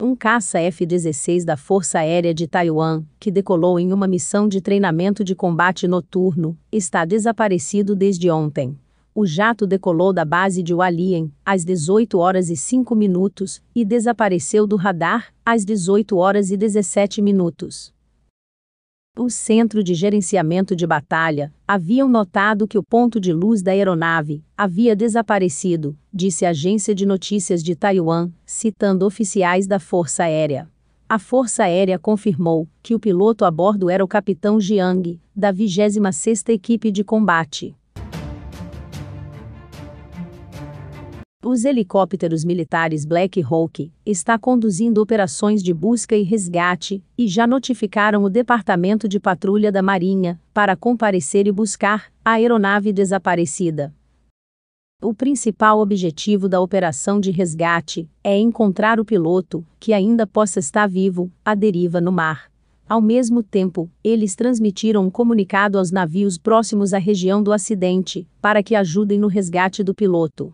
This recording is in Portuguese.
um caça F-16 da Força Aérea de Taiwan, que decolou em uma missão de treinamento de combate noturno, está desaparecido desde ontem. O jato decolou da base de Hualien, às 18h05, e desapareceu do radar, às 18h17. O Centro de Gerenciamento de Batalha haviam notado que o ponto de luz da aeronave havia desaparecido, disse a agência de notícias de Taiwan, citando oficiais da Força Aérea. A Força Aérea confirmou que o piloto a bordo era o capitão Jiang, da 26ª Equipe de Combate. Os helicópteros militares Black Hawk está conduzindo operações de busca e resgate e já notificaram o Departamento de Patrulha da Marinha para comparecer e buscar a aeronave desaparecida. O principal objetivo da operação de resgate é encontrar o piloto, que ainda possa estar vivo, à deriva no mar. Ao mesmo tempo, eles transmitiram um comunicado aos navios próximos à região do acidente, para que ajudem no resgate do piloto.